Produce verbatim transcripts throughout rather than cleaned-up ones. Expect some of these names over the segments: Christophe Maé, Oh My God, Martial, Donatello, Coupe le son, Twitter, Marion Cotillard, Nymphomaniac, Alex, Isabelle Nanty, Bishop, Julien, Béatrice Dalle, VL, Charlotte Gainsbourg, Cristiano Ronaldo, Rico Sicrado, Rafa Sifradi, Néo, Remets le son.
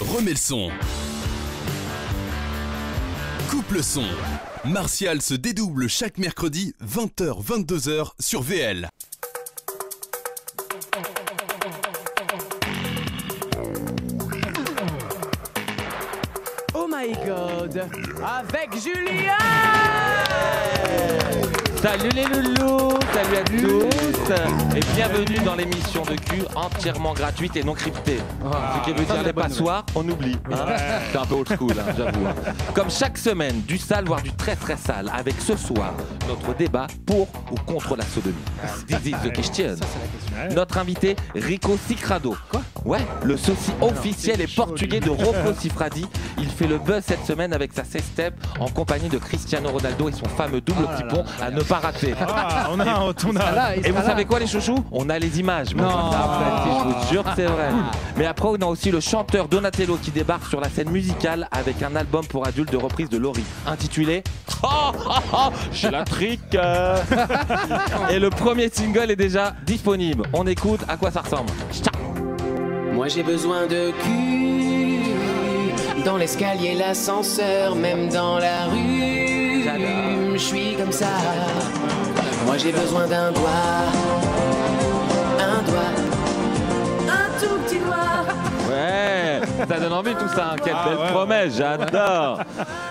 Remets le son. Coupe le son. Martial se dédouble chaque mercredi vingt heures vingt-deux heures sur V L. Oh My God, avec Julien. Salut les loulous, salut à tous et bienvenue dans l'émission de cul entièrement gratuite et non cryptée. Ah, ce qui veut dire les passoires, on oublie. Hein, c'est un peu old school, hein, j'avoue. Comme chaque semaine, du sale voire du très très sale, avec ce soir notre débat pour ou contre la sodomie. This is the question. Ça, c'est la question. Notre invité Rico Sicrado. Quoi? Ouais, le soci officiel et portugais de Rafa Sifradi. Il fait le buzz cette semaine avec sa sextape en compagnie de Cristiano Ronaldo et son fameux double ah petit pont à ne pas rater. Ah, on a un on a. Là, et vous là. Savez quoi les chouchous? On a les images. Non. Après, je vous jure que c'est vrai. Mais après on a aussi le chanteur Donatello qui débarque sur la scène musicale avec un album pour adultes de reprise de Laurie intitulé Oh, oh, oh j'ai la trique. Et le premier single est déjà disponible. On écoute à quoi ça ressemble. Moi j'ai besoin de cul, dans l'escalier, l'ascenseur, même dans la rue, je suis comme ça. Moi j'ai besoin d'un doigt, un doigt, un tout petit doigt. Ouais, ça donne envie tout ça, hein. Quelle ah belle ouais, promesse, j'adore.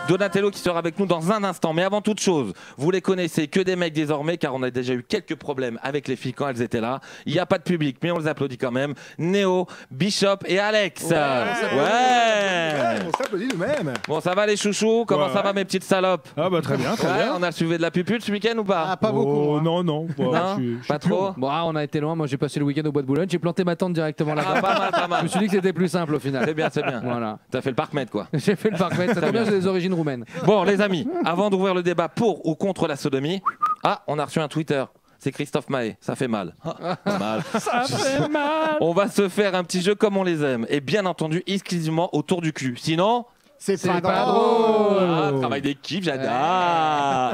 Donatello qui sera avec nous dans un instant, mais avant toute chose, vous les connaissez que des mecs désormais, car on a déjà eu quelques problèmes avec les filles quand elles étaient là. Il n'y a pas de public, mais on les applaudit quand même. Néo, Bishop et Alex. Ouais, ouais. On s'applaudit nous mêmes. Bon, ça va les chouchous? Comment ouais, ça ouais. va mes petites salopes? Ah bah très bien, très ouais, bien. On a suivi de la pupule ce week-end ou pas? Ah pas beaucoup. Oh, hein. Non, non. Bah, non je suis, je suis pas trop. Bon, ah, on a été loin, moi j'ai passé le week-end au bois de Boulogne, j'ai planté ma tente directement là-bas. Ah, pas mal, pas mal. Je me suis dit que c'était plus simple au final. C'est bien, c'est bien. Voilà. T'as fait le parkmètre quoi. J'ai fait le parkmètre, ça tombe bien, j'ai des origines roumaines. Bon les amis, avant d'ouvrir le débat pour ou contre la sodomie, ah on a reçu un Twitter. C'est Christophe Maé, ça fait mal. Ah, mal. Ça fait mal. On va se faire un petit jeu comme on les aime. Et bien entendu exclusivement autour du cul. Sinon... c'est pas, pas drôle. Ah, travail d'équipe, j'adore. Ah.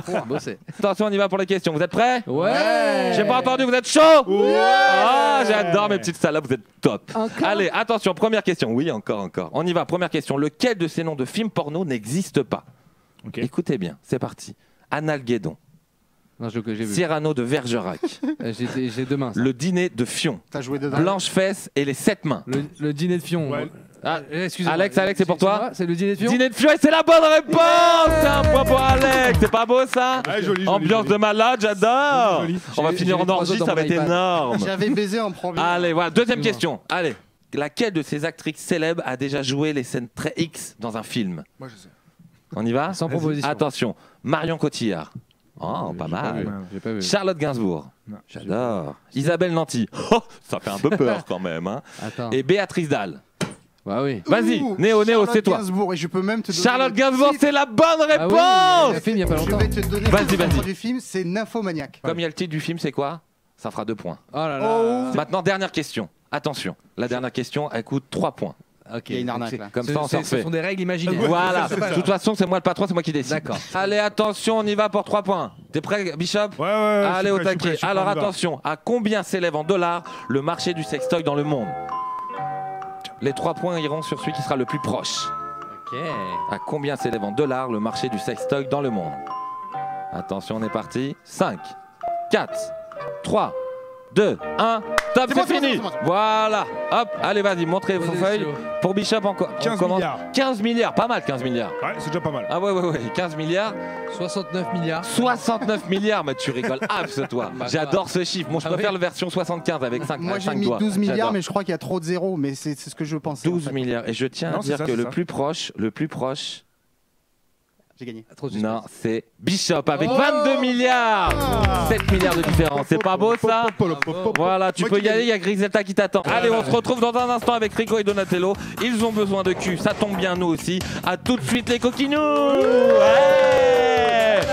Attention, on y va pour les questions. Vous êtes prêts? Ouais. J'ai pas entendu, vous êtes chaud? Ouais. Ah, j'adore mes petites salopes, vous êtes top. Encore? Allez, attention, première question. Oui, encore, encore. On y va, première question. Lequel de ces noms de films porno n'existe pas? Okay. Écoutez bien, c'est parti. Analguédon. Non, je, que Cyrano de Vergerac. J'ai deux mains. Ça. Le dîner de Fion. T'as joué dedans? Blanche Fesse et les sept mains. Le, le dîner de Fion. Ouais. Ah, Alex, Alex, c'est pour toi. C'est le dîner de Fion. Dîner de Fion, et c'est la bonne réponse. C'est un point pour Alex. C'est pas beau ça? Ouais, joli, ambiance joli, joli. De malade, j'adore. On va finir en orgie, ça va être énorme. J'avais baisé en premier. Allez, voilà. Deuxième question. Allez, laquelle de ces actrices célèbres a déjà joué les scènes très X dans un film? Moi, je sais. On y va? Sans proposition. Attention, Marion Cotillard. Oh, pas mal. Pas vu, pas Charlotte Gainsbourg. J'adore. Isabelle Nanty. Oh, ça fait un peu peur quand même. Hein. Et Béatrice Dalle. Bah oui. Vas-y, Néo, Néo, c'est toi. Et je peux même te donner Charlotte Gainsbourg, c'est la bonne réponse. Ah oui, le film, il y a pas longtemps. Je vais te donner le titre du film, c'est Nymphomaniac. Comme il y a le titre du film, c'est quoi? Ça fera deux points. Oh là là. Oh. Maintenant, dernière question. Attention, la dernière question, elle coûte trois points. Okay. Il y a une arnaque là. Comme ça, on s'en fait. Ce sont des règles imaginaires. Voilà. De toute façon, c'est moi le patron, c'est moi qui décide. D'accord. Allez, attention, on y va pour trois points. T'es prêt, Bishop? Ouais, ouais, ouais. Allez, au taquet. Alors, attention, à combien s'élève en dollars le marché du sextoy dans le monde? Les trois points iront sur celui qui sera le plus proche. Ok. À combien s'élève en dollars le marché du sextoy dans le monde? Attention, on est parti. cinq, quatre, trois, deux, un. Top, c'est fini. Voilà. Hop, allez, vas-y, montrez vos feuilles. Pour Bishop, encore. quinze milliards. quinze milliards, pas mal, quinze milliards. Ouais, c'est déjà pas mal. Ah ouais, ouais, ouais, quinze milliards. soixante-neuf milliards. soixante-neuf milliards, mais tu rigoles, abs, toi. J'adore ce chiffre. Moi, je préfère la version soixante-quinze avec cinq doigts. Moi, j'ai mis douze milliards, mais je crois qu'il y a trop de zéros, mais c'est ce que je pensais. douze milliards. Et je tiens à dire que le plus proche, le plus proche. J'ai gagné. Non, c'est Bishop avec oh vingt-deux milliards. Ah sept milliards de différence. C'est pas beau ça? Voilà, tu peux y aller, il y a Griselda qui t'attend. Allez, on se retrouve dans un instant avec Rico et Donatello. Ils ont besoin de cul, ça tombe bien nous aussi. A tout de suite les coquinous. Ouais. Oh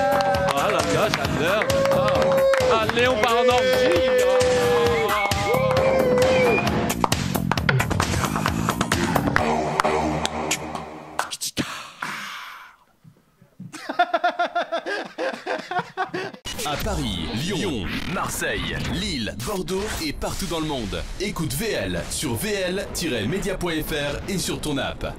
la gosh, j'adore. Oh. Allez, on part en orgie. Paris, Lyon, Lyon, Marseille, Lille, Bordeaux et partout dans le monde. Écoute V L sur V L tiret media point F R et sur ton app.